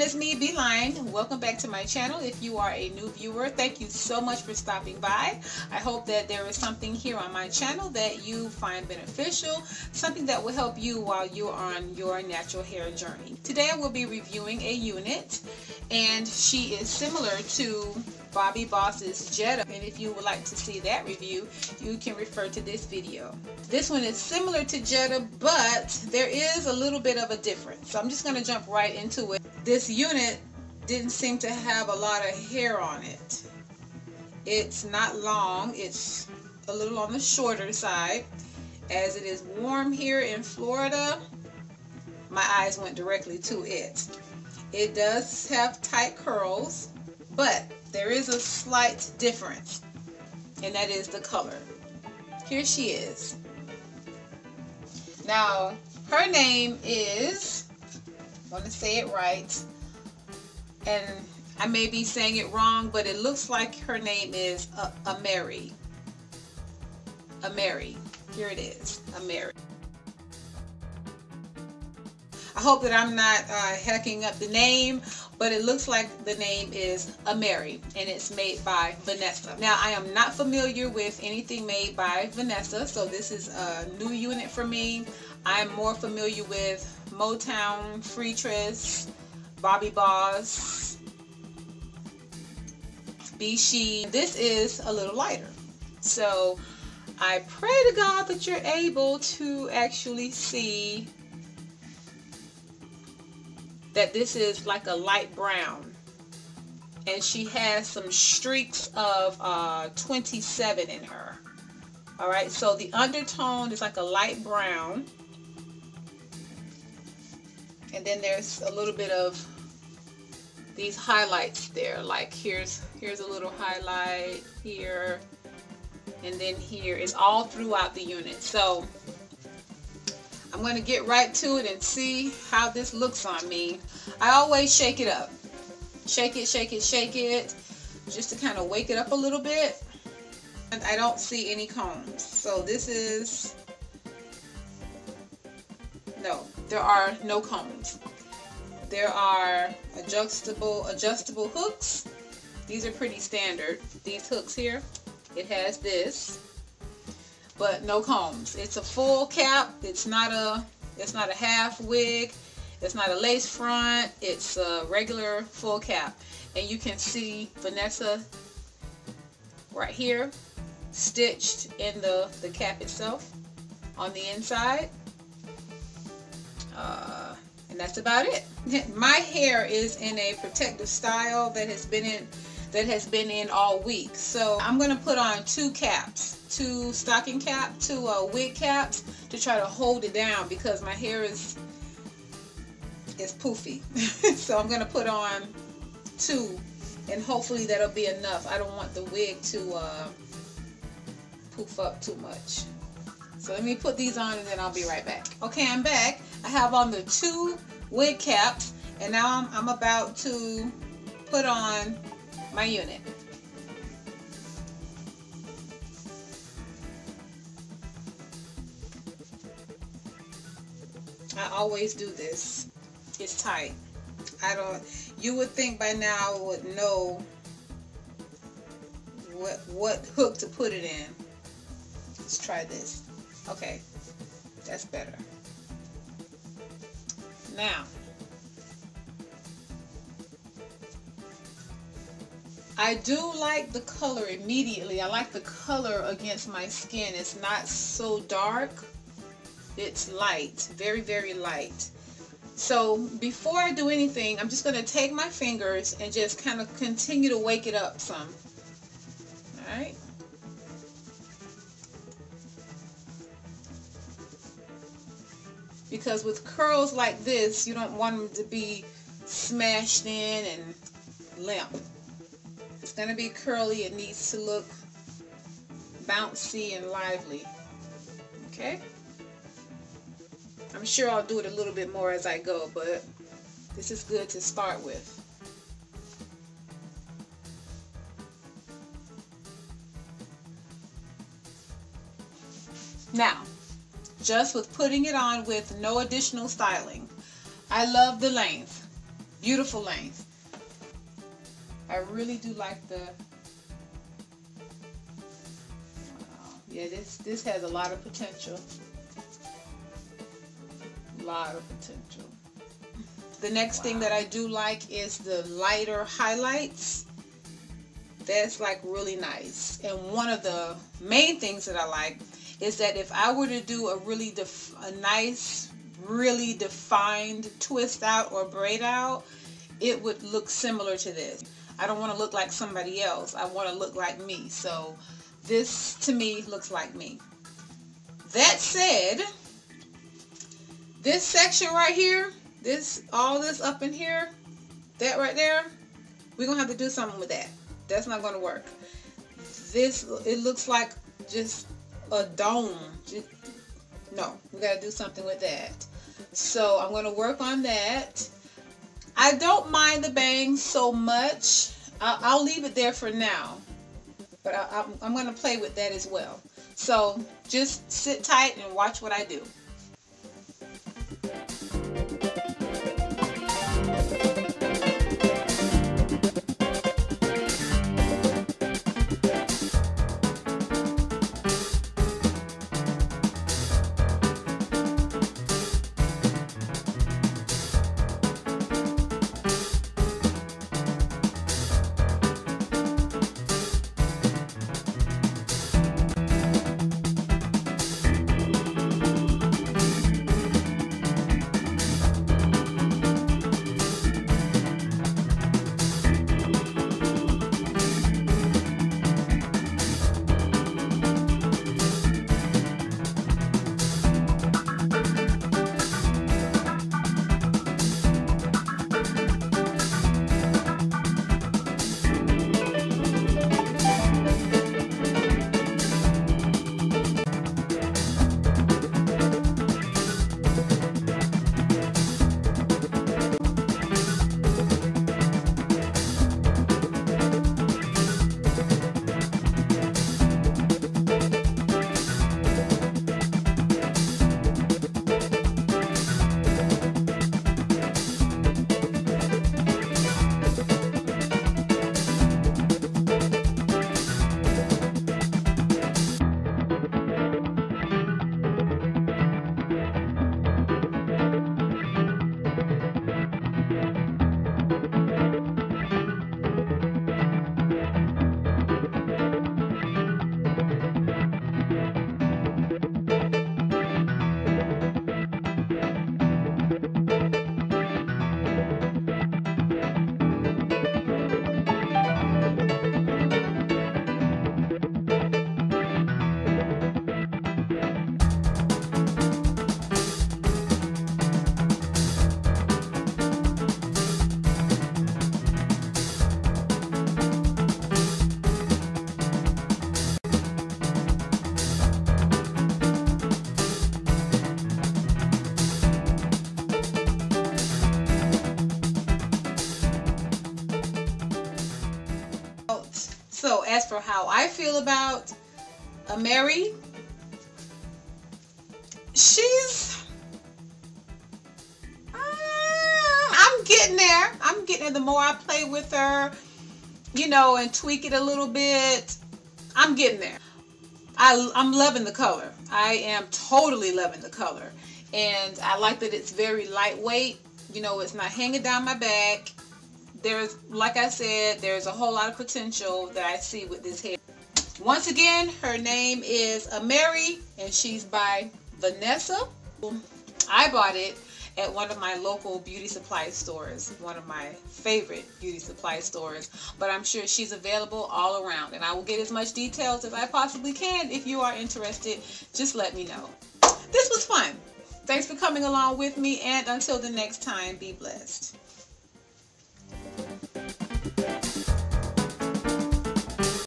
It's me, Beeline. Welcome back to my channel. If you are a new viewer, thank you so much for stopping by. I hope that there is something here on my channel that you find beneficial, something that will help you while you are on your natural hair journey. Today I will be reviewing a unit, and she is similar to Bobbi Boss's Jetta, and if you would like to see that review, you can refer to this video. This one is similar to Jetta, but there is a little bit of a difference, so I'm just going to jump right into it. This unit didn't seem to have a lot of hair on it. It's not long, it's a little on the shorter side. As it is warm here in Florida, my eyes went directly to it. It does have tight curls, but there is a slight difference, and that is the color. Here she is. Now, her name is, I want to say it right, and I may be saying it wrong, but it looks like her name is Amerie. Amerie. Here it is, Amerie. I hope that I'm not hacking up the name, but it looks like the name is Amerie, and it's made by Vanessa. Now, I am not familiar with anything made by Vanessa, so this is a new unit for me. I'm more familiar with Motown, Free Tress, Bobbi Boss, Bichy. This is a little lighter, so I pray to God that you're able to actually see that this is like a light brown, and she has some streaks of 27 in her. All right, so the undertone is like a light brown, and then there's a little bit of these highlights there, like here's a little highlight here, and then here. It's all throughout the unit, so I'm going to get right to it and see how this looks on me. I always shake it up. Shake it, shake it, shake it, just to kind of wake it up a little bit. And I don't see any combs. So this is, no, there are no combs. There are adjustable hooks. These are pretty standard. These hooks here, it has this, but no combs. It's a full cap. It's not a half wig. It's not a lace front. It's a regular full cap. And you can see Vanessa right here stitched in the cap itself on the inside. And that's about it. My hair is in a protective style that has been in all week. So I'm gonna put on two caps, two stocking cap, two wig caps, to try to hold it down because my hair is poofy. So I'm gonna put on two, and hopefully that'll be enough. I don't want the wig to poof up too much. So let me put these on and then I'll be right back. Okay, I'm back. I have on the two wig caps, and now I'm about to put on my unit. I always do this. It's tight. You would think by now I would know what hook to put it in. Let's try this. Okay, that's better. Now, I do like the color immediately. I like the color against my skin. It's not so dark. It's light, very, very light. So before I do anything, I'm just gonna take my fingers and just kind of continue to wake it up some. All right. Because with curls like this, you don't want them to be smashed in and limp. It's going to be curly. It needs to look bouncy and lively. Okay, I'm sure I'll do it a little bit more as I go, but this is good to start with. Now, just with putting it on with no additional styling. I love the length, beautiful length. I really do like the, wow. Yeah, this has a lot of potential. A lot of potential. The next thing that I do like is the lighter highlights. That's like really nice. And one of the main things that I like is that if I were to do a really nice, really defined twist out or braid out, it would look similar to this. I don't want to look like somebody else. I want to look like me. So this to me looks like me. That said, this section right here, this, all this up in here, that right there, we're gonna have to do something with that. That's not gonna work. This, it looks like just a dome. Just, no, we gotta do something with that. So I'm gonna work on that. I don't mind the bangs so much. I'll leave it there for now, but I'm gonna play with that as well. So just sit tight and watch what I do. So as for how I feel about Amerie, I'm getting there. I'm getting there. The more I play with her, you know, and tweak it a little bit, I'm getting there. I'm loving the color. I am totally loving the color. And I like that it's very lightweight. You know, it's not hanging down my back. There's, like I said, there's a whole lot of potential that I see with this hair. Once again, her name is Amerie, and she's by Vanessa. I bought it at one of my local beauty supply stores, one of my favorite beauty supply stores, but I'm sure she's available all around, and I will get as much details as I possibly can. If you are interested, just let me know. This was fun. Thanks for coming along with me, and until the next time, be blessed.